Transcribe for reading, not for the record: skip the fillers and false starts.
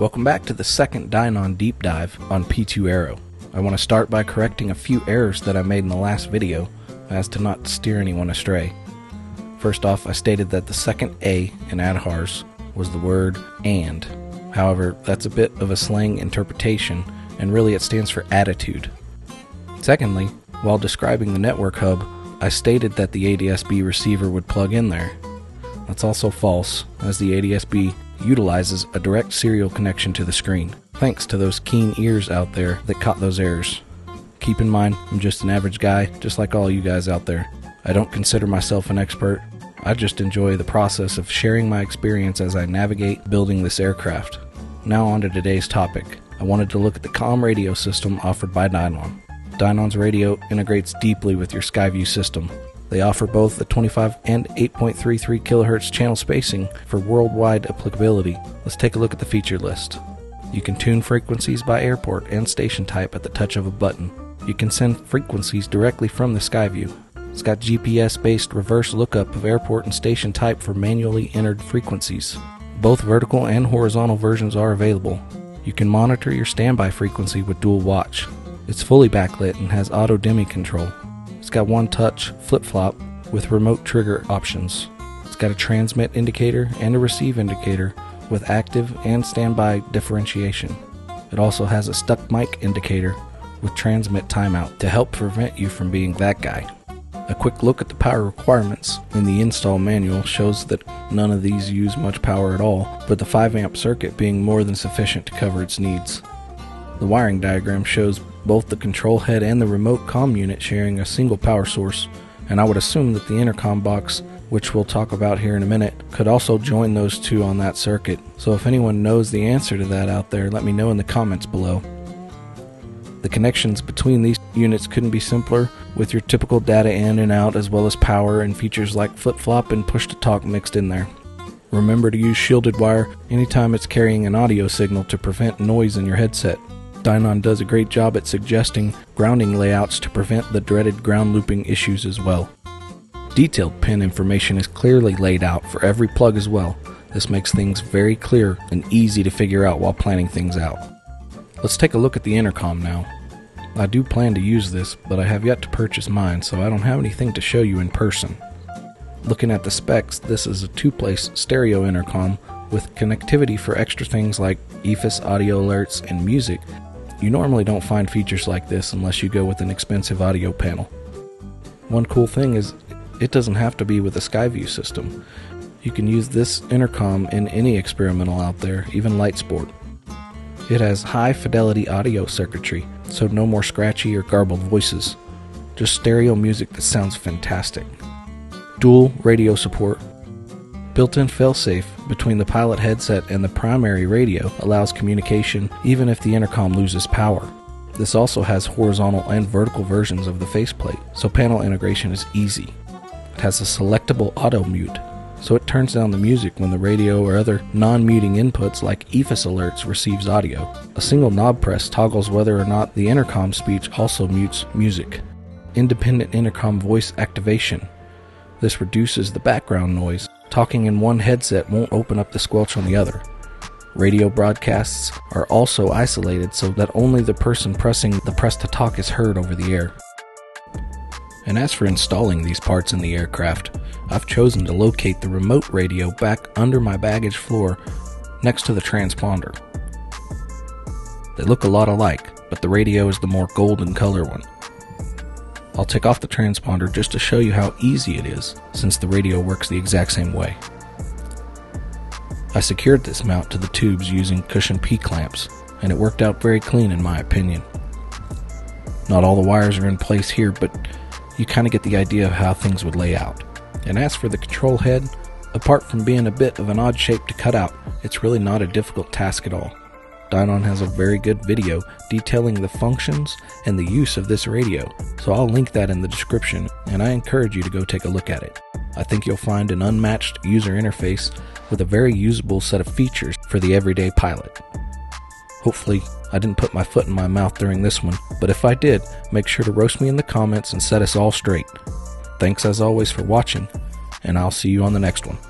Welcome back to the second Dynon deep dive on P2 Aero. I want to start by correcting a few errors that I made in the last video as to not steer anyone astray. First off, I stated that the second A in AHRS was the word and. However, that's a bit of a slang interpretation, and really it stands for attitude. Secondly, while describing the network hub, I stated that the ADS-B receiver would plug in there. That's also false, as the ADS-B utilizes a direct serial connection to the screen. Thanks to those keen ears out there that caught those errors. Keep in mind, I'm just an average guy, just like all you guys out there. I don't consider myself an expert. I just enjoy the process of sharing my experience as I navigate building this aircraft. Now on to today's topic. I wanted to look at the comm radio system offered by Dynon. Dynon's radio integrates deeply with your SkyView system. They offer both the 25 and 8.33 kHz channel spacing for worldwide applicability. Let's take a look at the feature list. You can tune frequencies by airport and station type at the touch of a button. You can send frequencies directly from the SkyView. It's got GPS-based reverse lookup of airport and station type for manually entered frequencies. Both vertical and horizontal versions are available. You can monitor your standby frequency with dual watch. It's fully backlit and has auto dimming control. It's got one-touch flip-flop with remote trigger options. It's got a transmit indicator and a receive indicator with active and standby differentiation. It also has a stuck mic indicator with transmit timeout to help prevent you from being that guy. A quick look at the power requirements in the install manual shows that none of these use much power at all, but the 5-amp circuit being more than sufficient to cover its needs. The wiring diagram shows both the control head and the remote comm unit sharing a single power source, and I would assume that the intercom box, which we'll talk about here in a minute, could also join those two on that circuit. So if anyone knows the answer to that out there, let me know in the comments below. The connections between these units couldn't be simpler, with your typical data in and out as well as power and features like flip-flop and push-to-talk mixed in there. Remember to use shielded wire anytime it's carrying an audio signal to prevent noise in your headset. Dynon does a great job at suggesting grounding layouts to prevent the dreaded ground looping issues as well. Detailed pin information is clearly laid out for every plug as well. This makes things very clear and easy to figure out while planning things out. Let's take a look at the intercom now. I do plan to use this, but I have yet to purchase mine, so I don't have anything to show you in person. Looking at the specs, this is a 2-place stereo intercom with connectivity for extra things like EFIS audio alerts and music. You normally don't find features like this unless you go with an expensive audio panel. One cool thing is it doesn't have to be with a SkyView system. You can use this intercom in any experimental out there, even light sport. It has high fidelity audio circuitry, so no more scratchy or garbled voices. Just stereo music that sounds fantastic. Dual radio support. Built-in failsafe between the pilot headset and the primary radio allows communication even if the intercom loses power. This also has horizontal and vertical versions of the faceplate, so panel integration is easy. It has a selectable auto mute, so it turns down the music when the radio or other non-muting inputs like EFIS alerts receives audio. A single knob press toggles whether or not the intercom speech also mutes music. Independent intercom voice activation. This reduces the background noise. Talking in one headset won't open up the squelch on the other. Radio broadcasts are also isolated so that only the person pressing the press to talk is heard over the air. And as for installing these parts in the aircraft, I've chosen to locate the remote radio back under my baggage floor next to the transponder. They look a lot alike, but the radio is the more golden color one. I'll take off the transponder just to show you how easy it is, since the radio works the exact same way. I secured this mount to the tubes using cushion P-clamps, and it worked out very clean in my opinion. Not all the wires are in place here, but you kind of get the idea of how things would lay out. And as for the control head, apart from being a bit of an odd shape to cut out, it's really not a difficult task at all. Dynon has a very good video detailing the functions and the use of this radio, so I'll link that in the description, and I encourage you to go take a look at it. I think you'll find an unmatched user interface with a very usable set of features for the everyday pilot. Hopefully, I didn't put my foot in my mouth during this one, but if I did, make sure to roast me in the comments and set us all straight. Thanks as always for watching, and I'll see you on the next one.